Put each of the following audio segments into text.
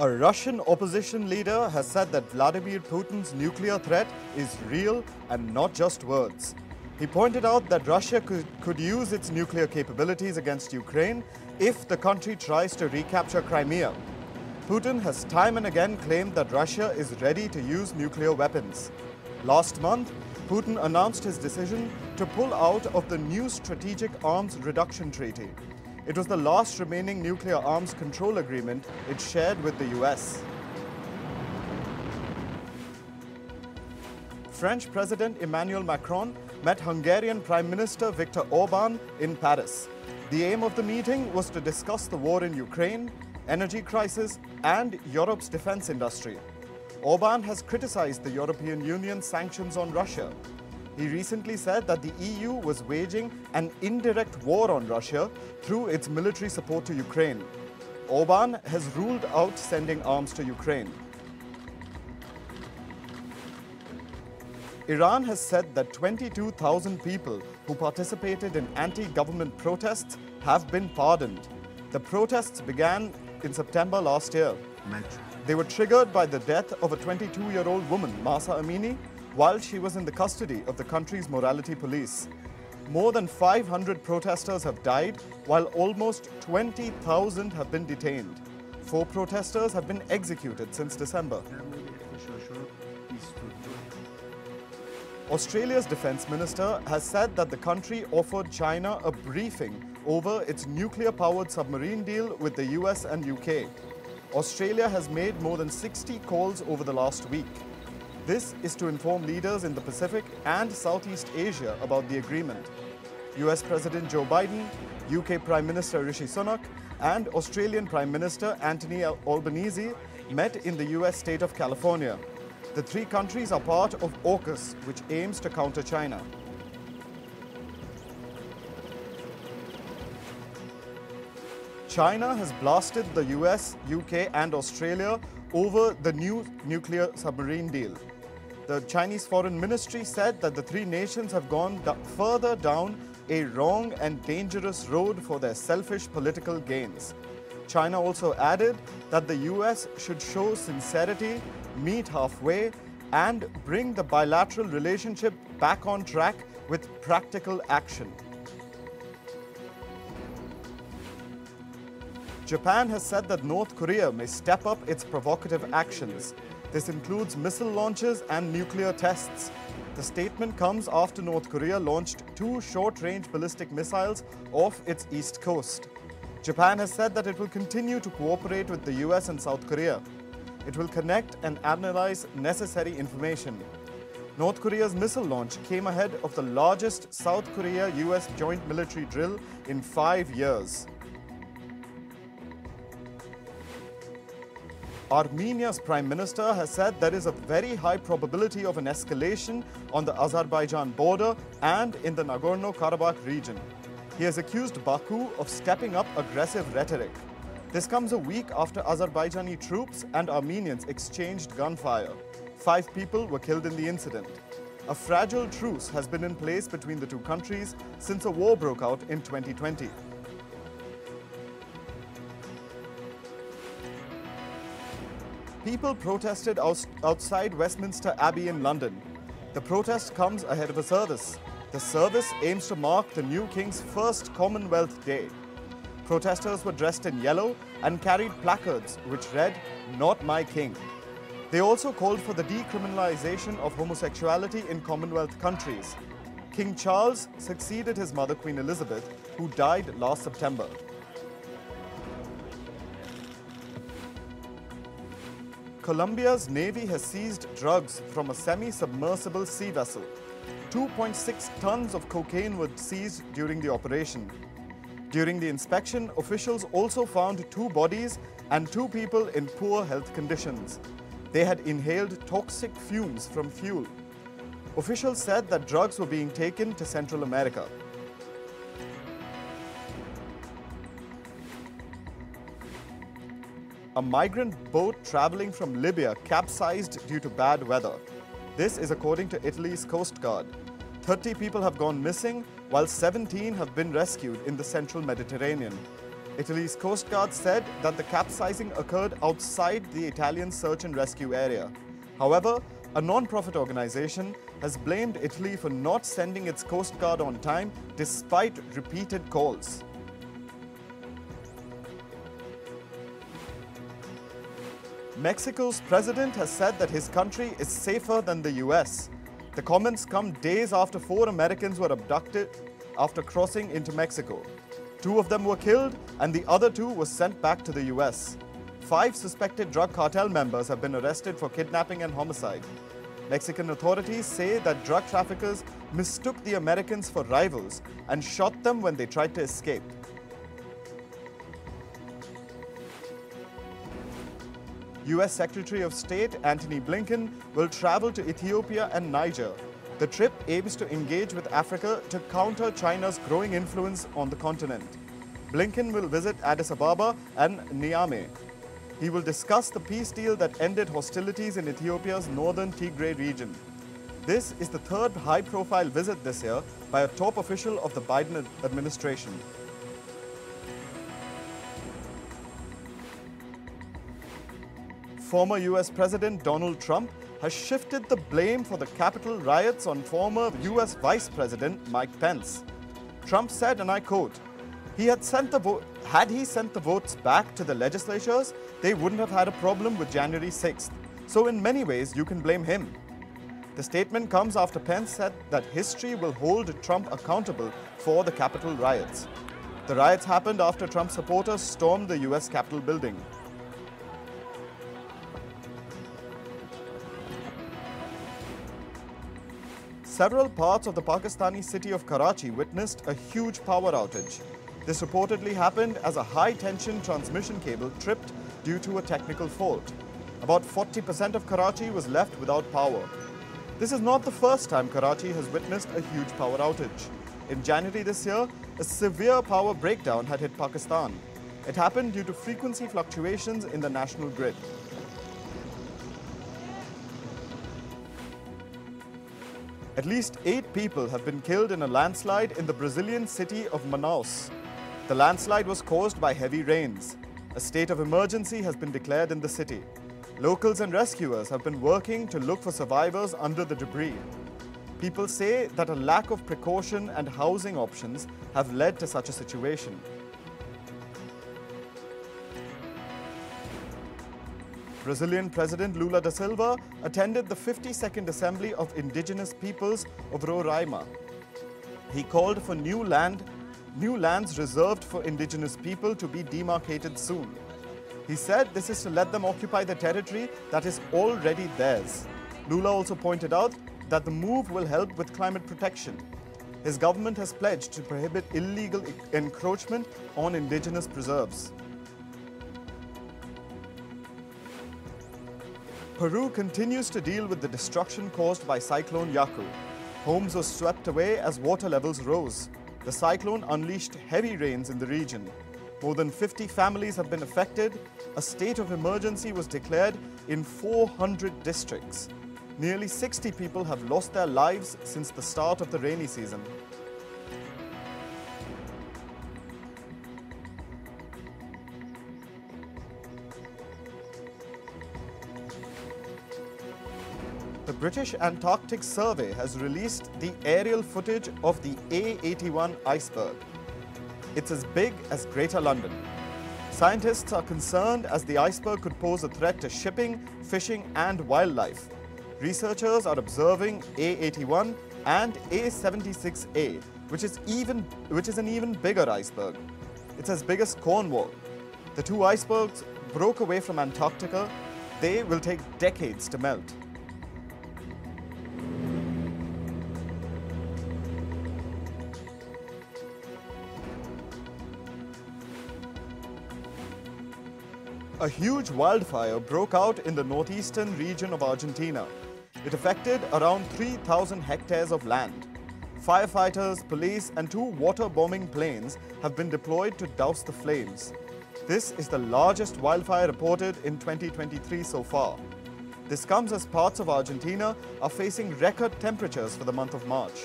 A Russian opposition leader has said that Vladimir Putin's nuclear threat is real and not just words. He pointed out that Russia could use its nuclear capabilities against Ukraine if the country tries to recapture Crimea. Putin has time and again claimed that Russia is ready to use nuclear weapons. Last month, Putin announced his decision to pull out of the new Strategic Arms Reduction Treaty. It was the last remaining nuclear arms control agreement it shared with the US. French President Emmanuel Macron met Hungarian Prime Minister Viktor Orbán in Paris. The aim of the meeting was to discuss the war in Ukraine, energy crisis, and Europe's defense industry. Orbán has criticized the European Union's sanctions on Russia. He recently said that the EU was waging an indirect war on Russia through its military support to Ukraine. Orbán has ruled out sending arms to Ukraine. Iran has said that 22,000 people who participated in anti-government protests have been pardoned. The protests began in September last year. They were triggered by the death of a 22-year-old woman, Mahsa Amini, while she was in the custody of the country's morality police. More than 500 protesters have died, while almost 20,000 have been detained. 4 protesters have been executed since December. Australia's defense minister has said that the country offered China a briefing over its nuclear-powered submarine deal with the US and UK. Australia has made more than 60 calls over the last week. This is to inform leaders in the Pacific and Southeast Asia about the agreement. US President Joe Biden, UK Prime Minister Rishi Sunak, and Australian Prime Minister Anthony Albanese met in the US state of California. The 3 countries are part of AUKUS, which aims to counter China. China has blasted the US, UK, and Australia over the new nuclear submarine deal. The Chinese Foreign Ministry said that the 3 nations have gone further down a wrong and dangerous road for their selfish political gains. China also added that the US should show sincerity, meet halfway, and bring the bilateral relationship back on track with practical action. Japan has said that North Korea may step up its provocative actions. This includes missile launches and nuclear tests. The statement comes after North Korea launched 2 short-range ballistic missiles off its east coast. Japan has said that it will continue to cooperate with the US and South Korea. It will connect and analyze necessary information. North Korea's missile launch came ahead of the largest South Korea-US joint military drill in 5 years. Armenia's Prime Minister has said there is a very high probability of an escalation on the Azerbaijan border and in the Nagorno-Karabakh region. He has accused Baku of stepping up aggressive rhetoric. This comes a week after Azerbaijani troops and Armenians exchanged gunfire. 5 people were killed in the incident. A fragile truce has been in place between the 2 countries since a war broke out in 2020. People protested outside Westminster Abbey in London. The protest comes ahead of a service. The service aims to mark the new king's first Commonwealth Day. Protesters were dressed in yellow and carried placards which read, "Not my king." They also called for the decriminalization of homosexuality in Commonwealth countries. King Charles succeeded his mother, Queen Elizabeth, who died last September. Colombia's Navy has seized drugs from a semi-submersible sea vessel. 2.6 tons of cocaine were seized during the operation. During the inspection, officials also found 2 bodies and 2 people in poor health conditions. They had inhaled toxic fumes from fuel. Officials said that drugs were being taken to Central America. A migrant boat traveling from Libya capsized due to bad weather. This is according to Italy's Coast Guard. 30 people have gone missing, while 17 have been rescued in the central Mediterranean. Italy's Coast Guard said that the capsizing occurred outside the Italian search and rescue area. However, a non-profit organization has blamed Italy for not sending its Coast Guard on time despite repeated calls. Mexico's president has said that his country is safer than the US. The comments come days after 4 Americans were abducted after crossing into Mexico. 2 of them were killed and the other 2 were sent back to the US. 5 suspected drug cartel members have been arrested for kidnapping and homicide. Mexican authorities say that drug traffickers mistook the Americans for rivals and shot them when they tried to escape. US Secretary of State Antony Blinken will travel to Ethiopia and Niger. The trip aims to engage with Africa to counter China's growing influence on the continent. Blinken will visit Addis Ababa and Niamey. He will discuss the peace deal that ended hostilities in Ethiopia's northern Tigray region. This is the 3rd high-profile visit this year by a top official of the Biden administration. Former US President Donald Trump has shifted the blame for the Capitol riots on former US Vice President Mike Pence. Trump said, and I quote, "Had he sent the votes back to the legislatures, they wouldn't have had a problem with January 6th. So in many ways, you can blame him." The statement comes after Pence said that history will hold Trump accountable for the Capitol riots. The riots happened after Trump supporters stormed the US Capitol building. Several parts of the Pakistani city of Karachi witnessed a huge power outage. This reportedly happened as a high-tension transmission cable tripped due to a technical fault. About 40% of Karachi was left without power. This is not the first time Karachi has witnessed a huge power outage. In January this year, a severe power breakdown had hit Pakistan. It happened due to frequency fluctuations in the national grid. At least 8 people have been killed in a landslide in the Brazilian city of Manaus. The landslide was caused by heavy rains. A state of emergency has been declared in the city. Locals and rescuers have been working to look for survivors under the debris. People say that a lack of precaution and housing options have led to such a situation. Brazilian President Lula da Silva attended the 52nd Assembly of Indigenous Peoples of Roraima. He called for new lands reserved for indigenous people to be demarcated soon. He said this is to let them occupy the territory that is already theirs. Lula also pointed out that the move will help with climate protection. His government has pledged to prohibit illegal encroachment on indigenous preserves. Peru continues to deal with the destruction caused by Cyclone Yaku. Homes were swept away as water levels rose. The cyclone unleashed heavy rains in the region. More than 50 families have been affected. A state of emergency was declared in 400 districts. Nearly 60 people have lost their lives since the start of the rainy season. The British Antarctic Survey has released the aerial footage of the A81 iceberg. It's as big as Greater London. Scientists are concerned as the iceberg could pose a threat to shipping, fishing and wildlife. Researchers are observing A81 and A76A, which is an even bigger iceberg. It's as big as Cornwall. The 2 icebergs broke away from Antarctica. They will take decades to melt. A huge wildfire broke out in the northeastern region of Argentina. It affected around 3,000 hectares of land. Firefighters, police and 2 water-bombing planes have been deployed to douse the flames. This is the largest wildfire reported in 2023 so far. This comes as parts of Argentina are facing record temperatures for the month of March.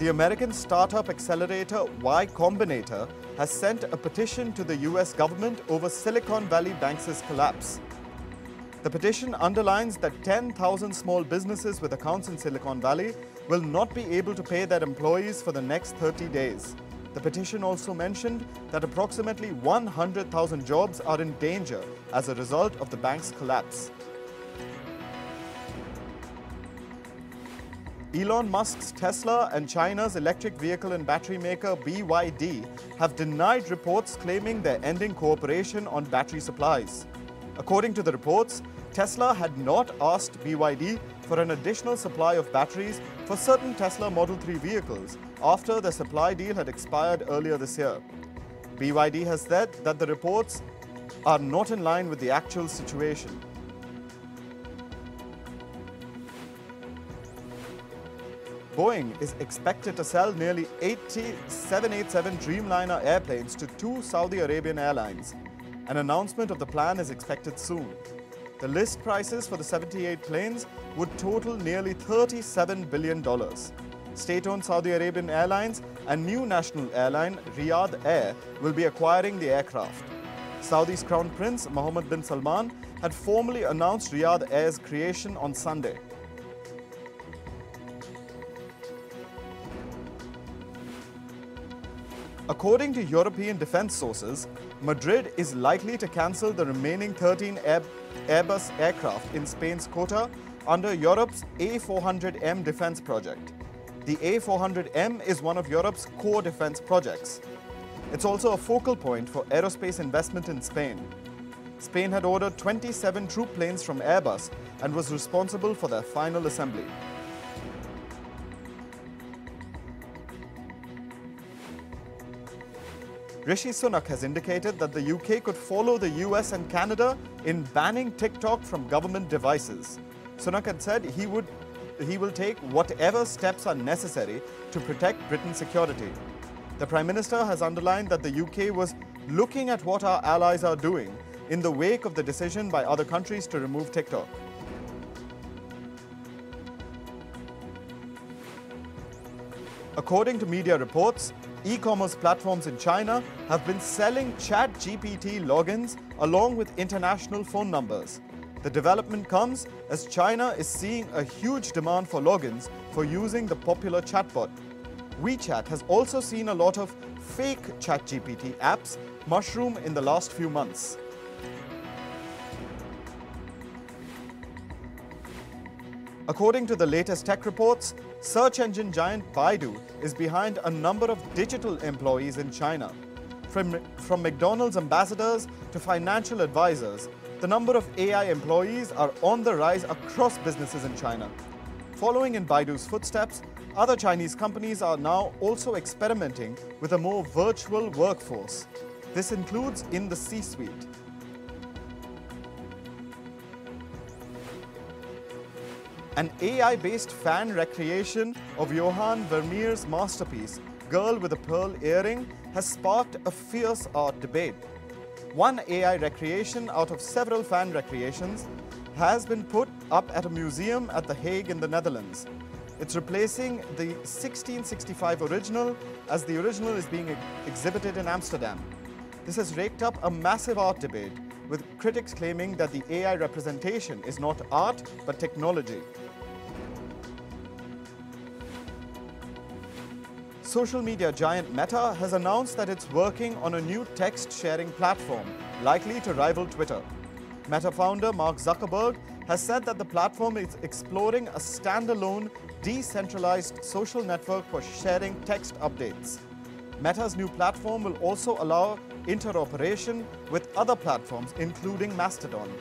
The American startup accelerator Y Combinator has sent a petition to the US government over Silicon Valley Bank's collapse. The petition underlines that 10,000 small businesses with accounts in Silicon Valley will not be able to pay their employees for the next 30 days. The petition also mentioned that approximately 100,000 jobs are in danger as a result of the bank's collapse. Elon Musk's Tesla and China's electric vehicle and battery maker BYD have denied reports claiming they're ending cooperation on battery supplies. According to the reports, Tesla had not asked BYD for an additional supply of batteries for certain Tesla Model 3 vehicles after the supply deal had expired earlier this year. BYD has said that the reports are not in line with the actual situation. Boeing is expected to sell nearly 80 787 Dreamliner airplanes to 2 Saudi Arabian airlines. An announcement of the plan is expected soon. The list prices for the 78 planes would total nearly $37 billion. State-owned Saudi Arabian Airlines and new national airline Riyadh Air will be acquiring the aircraft. Saudi's Crown Prince Mohammed bin Salman had formally announced Riyadh Air's creation on Sunday. According to European defense sources, Madrid is likely to cancel the remaining 13 Airbus aircraft in Spain's quota under Europe's A400M defense project. The A400M is one of Europe's core defense projects. It's also a focal point for aerospace investment in Spain. Spain had ordered 27 troop planes from Airbus and was responsible for their final assembly. Rishi Sunak has indicated that the UK could follow the US and Canada in banning TikTok from government devices. Sunak had said he will take whatever steps are necessary to protect Britain's security. The Prime Minister has underlined that the UK was looking at what our allies are doing in the wake of the decision by other countries to remove TikTok. According to media reports, e-commerce platforms in China have been selling ChatGPT logins along with international phone numbers. The development comes as China is seeing a huge demand for logins for using the popular chatbot. WeChat has also seen a lot of fake ChatGPT apps mushroom in the last few months. According to the latest tech reports, search engine giant Baidu is behind a number of digital employees in China. From McDonald's ambassadors to financial advisors, the number of AI employees are on the rise across businesses in China. Following in Baidu's footsteps, other Chinese companies are now also experimenting with a more virtual workforce. This includes in the C-suite. An AI-based fan recreation of Johan Vermeer's masterpiece, Girl with a Pearl Earring, has sparked a fierce art debate. One AI recreation out of several fan recreations has been put up at a museum at The Hague in the Netherlands. It's replacing the 1665 original, as the original is being exhibited in Amsterdam. This has raked up a massive art debate, with critics claiming that the AI representation is not art but technology. Social media giant Meta has announced that it's working on a new text-sharing platform, likely to rival Twitter. Meta founder Mark Zuckerberg has said that the platform is exploring a standalone, decentralized social network for sharing text updates. Meta's new platform will also allow interoperation with other platforms, including Mastodon.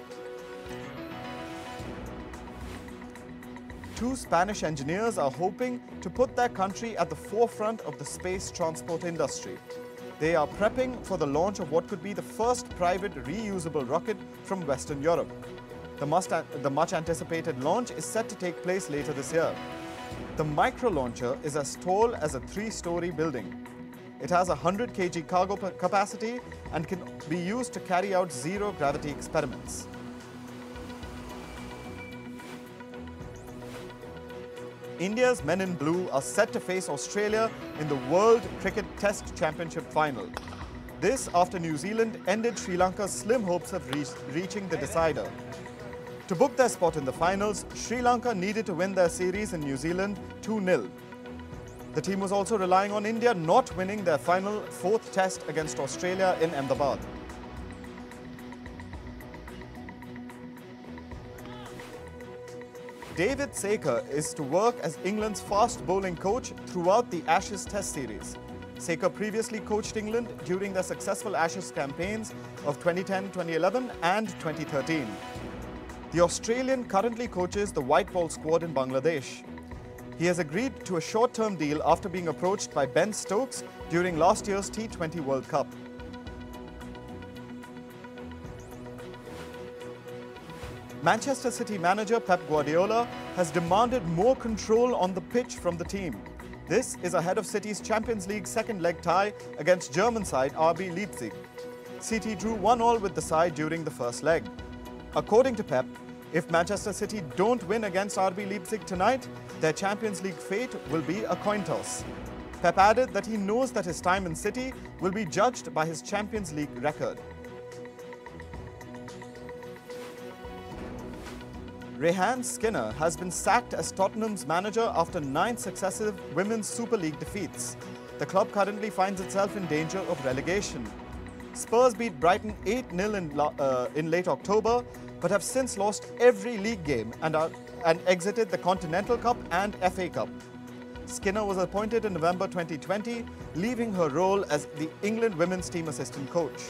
Two Spanish engineers are hoping to put their country at the forefront of the space transport industry. They are prepping for the launch of what could be the first private reusable rocket from Western Europe. The much-anticipated launch is set to take place later this year. The micro-launcher is as tall as a 3-story building. It has 100 kg cargo capacity and can be used to carry out zero-gravity experiments. India's men in blue are set to face Australia in the World Cricket Test Championship final. This after New Zealand ended Sri Lanka's slim hopes of reaching the decider. To book their spot in the finals, Sri Lanka needed to win their series in New Zealand 2-0. The team was also relying on India not winning their final fourth test against Australia in Ahmedabad. David Saker is to work as England's fast bowling coach throughout the Ashes Test Series. Saker previously coached England during their successful Ashes campaigns of 2010, 2011 and 2013. The Australian currently coaches the white ball squad in Bangladesh. He has agreed to a short-term deal after being approached by Ben Stokes during last year's T20 World Cup. Manchester City manager Pep Guardiola has demanded more control on the pitch from the team. This is ahead of City's Champions League second leg tie against German side RB Leipzig. City drew 1-1 with the side during the first leg. According to Pep, if Manchester City don't win against RB Leipzig tonight, their Champions League fate will be a coin toss. Pep added that he knows that his time in City will be judged by his Champions League record. Rehan Skinner has been sacked as Tottenham's manager after 9 successive Women's Super League defeats. The club currently finds itself in danger of relegation. Spurs beat Brighton 8-0 in late October, but have since lost every league game and exited the Continental Cup and FA Cup. Skinner was appointed in November 2020, leaving her role as the England women's team assistant coach.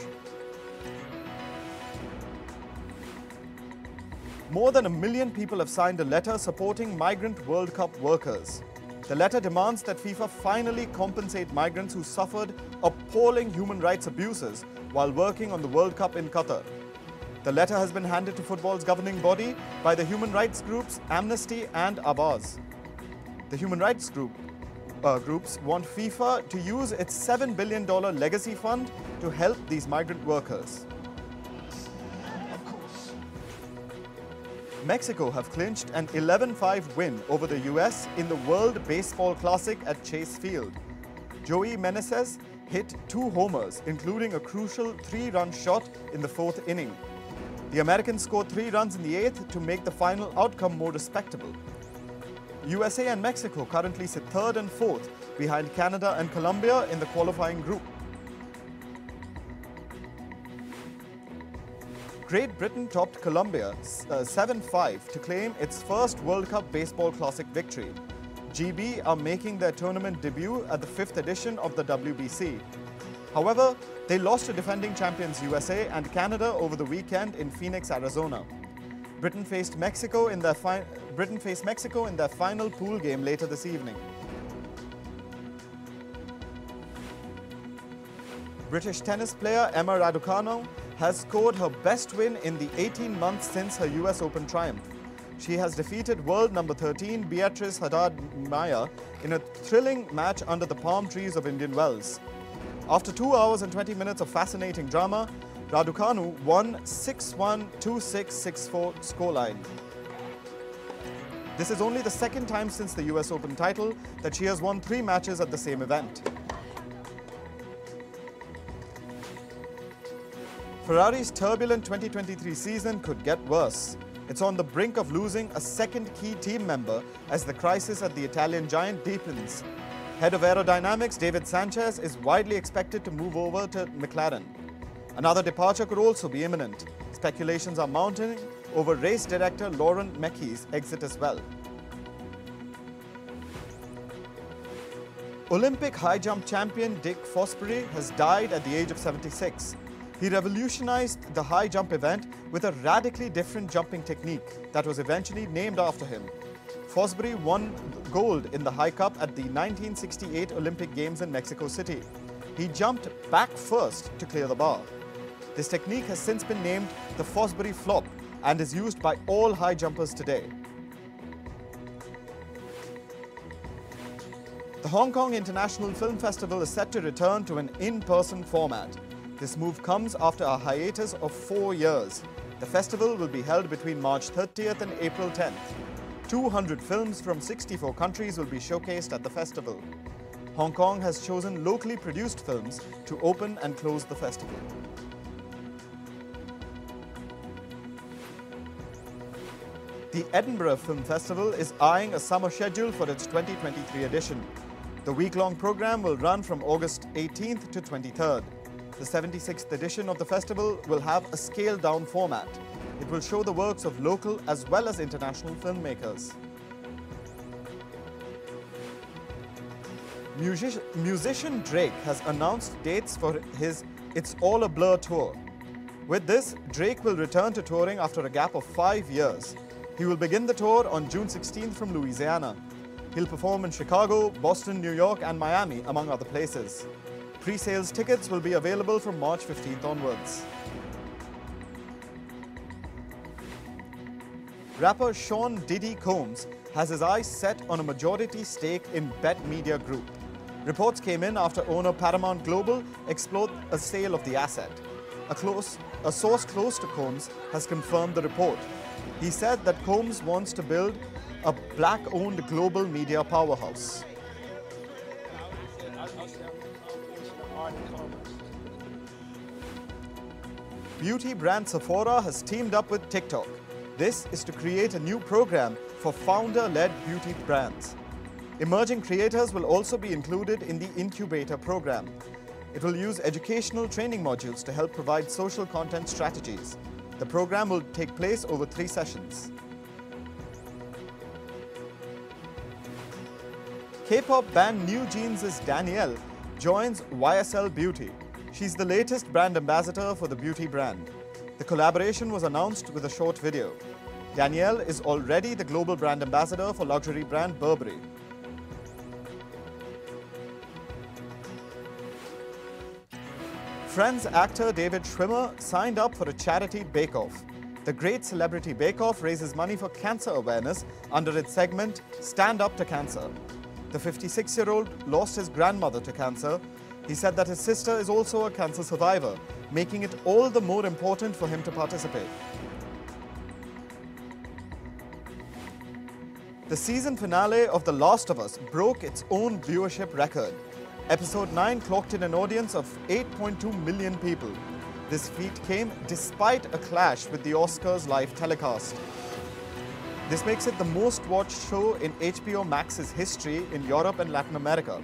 More than 1 million people have signed a letter supporting migrant World Cup workers. The letter demands that FIFA finally compensate migrants who suffered appalling human rights abuses while working on the World Cup in Qatar. The letter has been handed to football's governing body by the human rights groups Amnesty and Abbas. The human rights groups want FIFA to use its $7 billion legacy fund to help these migrant workers. Mexico have clinched an 11-5 win over the US in the World Baseball Classic at Chase Field. Joey Meneses hit 2 homers, including a crucial 3-run shot in the 4th inning. The Americans scored 3 runs in the 8th to make the final outcome more respectable. USA and Mexico currently sit 3rd and 4th behind Canada and Colombia in the qualifying group. Great Britain topped Colombia 7-5 to claim its first World Cup Baseball Classic victory. GB are making their tournament debut at the 5th edition of the WBC. However, they lost to defending champions USA and Canada over the weekend in Phoenix, Arizona. Britain faced Mexico in their final pool game later this evening. British tennis player Emma Raducanu has scored her best win in the 18 months since her US Open triumph. She has defeated world number 13 Beatriz Haddad Maya in a thrilling match under the palm trees of Indian Wells. After 2 hours and 20 minutes of fascinating drama, Raducanu won 6-1, 2-6, 6-4 scoreline. This is only the 2nd time since the US Open title that she has won 3 matches at the same event. Ferrari's turbulent 2023 season could get worse. It's on the brink of losing a 2nd key team member as the crisis at the Italian giant deepens. Head of aerodynamics David Sanchez is widely expected to move over to McLaren. Another departure could also be imminent. Speculations are mounting over race director Laurent Meki's exit as well. Olympic high jump champion Dick Fosbury has died at the age of 76. He revolutionized the high jump event with a radically different jumping technique that was eventually named after him. Fosbury won gold in the high cup at the 1968 Olympic Games in Mexico City. He jumped back first to clear the bar. This technique has since been named the Fosbury flop and is used by all high jumpers today. The Hong Kong International Film Festival is set to return to an in-person format. This move comes after a hiatus of 4 years. The festival will be held between March 30th and April 10th. 200 films from 64 countries will be showcased at the festival. Hong Kong has chosen locally produced films to open and close the festival. The Edinburgh Film Festival is eyeing a summer schedule for its 2023 edition. The week-long program will run from August 18th to 23rd. The 76th edition of the festival will have a scaled-down format. It will show the works of local as well as international filmmakers. Musician Drake has announced dates for his It's All a Blur tour. With this, Drake will return to touring after a gap of 5 years. He will begin the tour on June 16th from Louisiana. He'll perform in Chicago, Boston, New York and Miami, among other places. Pre-sales tickets will be available from March 15th onwards. Rapper Sean Diddy Combs has his eyes set on a majority stake in Bet Media Group. Reports came in after owner Paramount Global explored a sale of the asset. A source close to Combs has confirmed the report. He said that Combs wants to build a black-owned global media powerhouse. Beauty brand Sephora has teamed up with TikTok. This is to create a new program for founder-led beauty brands. Emerging creators will also be included in the incubator program. It will use educational training modules to help provide social content strategies. The program will take place over 3 sessions. K-pop band New Jeans' Danielle joins YSL Beauty. She's the latest brand ambassador for the beauty brand. The collaboration was announced with a short video. Danielle is already the global brand ambassador for luxury brand Burberry. Friends actor David Schwimmer signed up for a charity bake-off. The Great Celebrity Bake-Off raises money for cancer awareness under its segment Stand Up to Cancer. The 56-year-old lost his grandmother to cancer. He said that his sister is also a cancer survivor, making it all the more important for him to participate. The season finale of The Last of Us broke its own viewership record. Episode 9 clocked in an audience of 8.2 million people. This feat came despite a clash with the Oscars live telecast. This makes it the most watched show in HBO Max's history in Europe and Latin America.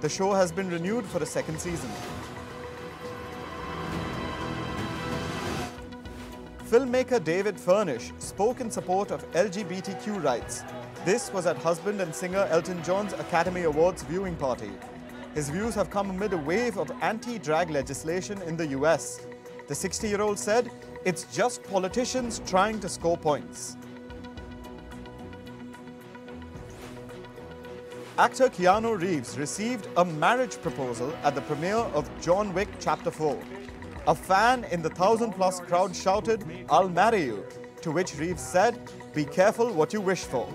The show has been renewed for a second season. Filmmaker David Furnish spoke in support of LGBTQ rights. This was at husband and singer Elton John's Academy Awards viewing party. His views have come amid a wave of anti-drag legislation in the US. The 60-year-old said, "It's just politicians trying to score points." Actor Keanu Reeves received a marriage proposal at the premiere of John Wick Chapter 4. A fan in the 1,000-plus crowd shouted, "I'll marry you," to which Reeves said, "Be careful what you wish for."